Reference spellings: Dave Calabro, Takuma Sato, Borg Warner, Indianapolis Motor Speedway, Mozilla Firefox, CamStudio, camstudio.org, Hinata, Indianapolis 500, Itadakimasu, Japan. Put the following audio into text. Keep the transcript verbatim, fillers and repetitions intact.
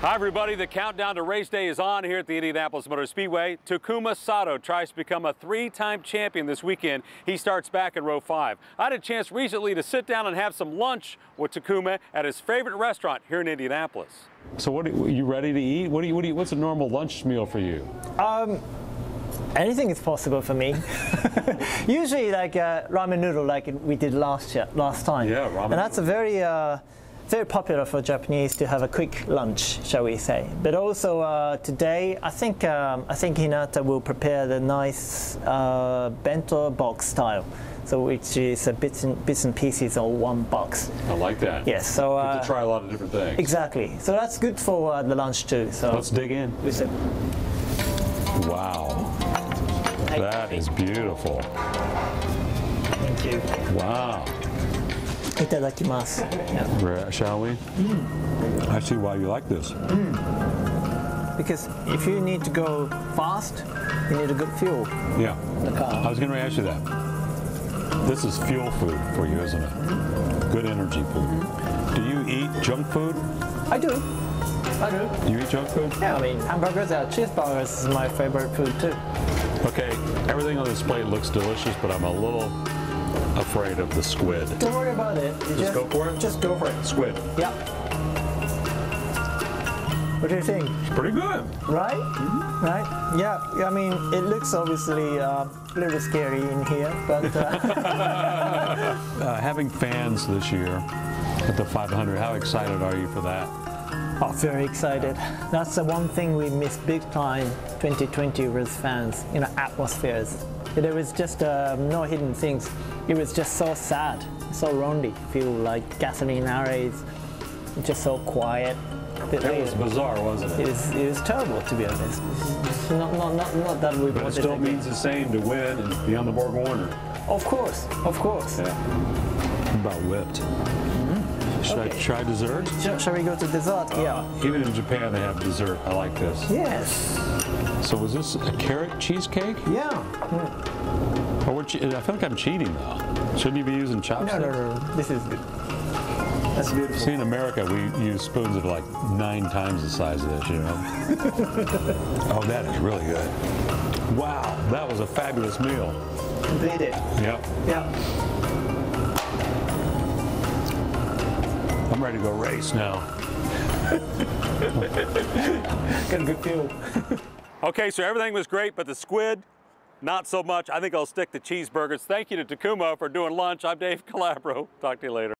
Hi, everybody. The countdown to race day is on here at the Indianapolis Motor Speedway. Takuma Sato tries to become a three-time champion this weekend. He starts back in row five. I had a chance recently to sit down and have some lunch with Takuma at his favorite restaurant here in Indianapolis. So what are you ready to eat? What do you, what do you, what's a normal lunch meal for you? Um, anything is possible for me. Usually like uh, ramen noodle like we did last year, last time. Yeah, ramen noodle. And that's a very... Uh, very popular for Japanese to have a quick lunch, shall we say. But also uh, today, I think um, I think Hinata will prepare the nice uh, bento box style, so which is a bits and, bits and pieces or one box. I like that. Yes, so uh, you have to try a lot of different things. Exactly. So that's good for uh, the lunch too. So let's dig in. Listen. Wow, that is beautiful. Thank you. Wow. Itadakimasu. Yeah. Shall we? Mm. I see why you like this. Mm. Because if you need to go fast, you need a good fuel. Yeah. The car. I was going to ask you that. This is fuel food for you, isn't it? Good energy food. Do you eat junk food? I do. I do. You eat junk food? Yeah, I mean, hamburgers and cheeseburgers is my favorite food too. Okay, everything on this plate looks delicious, but I'm a little afraid of the squid. Don't worry about it. You just, just go for it? Just go for it. Squid. Yep. What do you think? It's pretty good. Right? Mm-hmm. Right? Yeah. I mean, it looks obviously uh, a little scary in here, but... Uh... uh, having fans this year at the five hundred, how excited are you for that? Oh, very excited. Yeah. That's the one thing we missed big time twenty twenty with fans, you know, atmospheres. There was just uh, no hidden things. It was just so sad, so lonely. Feel like gasoline arrays, just so quiet. It was bizarre, wasn't it? It was, it was terrible, to be honest. It's not, not, not, not that we. But it still means the same to win and be on the Borg Warner. Of course, of course. Yeah. I'm about whipped. Should okay. I try dessert? Shall, shall we go to dessert? Uh, yeah. Even in Japan, they have dessert. I like this. Yes. So was this a carrot cheesecake? Yeah. Mm. Oh, we're che I feel like I'm cheating now. Shouldn't you be using chopsticks? No, no, no. This is good. That's beautiful. See, in America, we use spoons that are like nine times the size of this, you know? Oh, that is really good. Wow, that was a fabulous meal. Completed. Yep. Yep. I'm ready to go race now. Got a good feel. Okay, so everything was great, but the squid, not so much. I think I'll stick to cheeseburgers. Thank you to Takuma for doing lunch. I'm Dave Calabro. Talk to you later.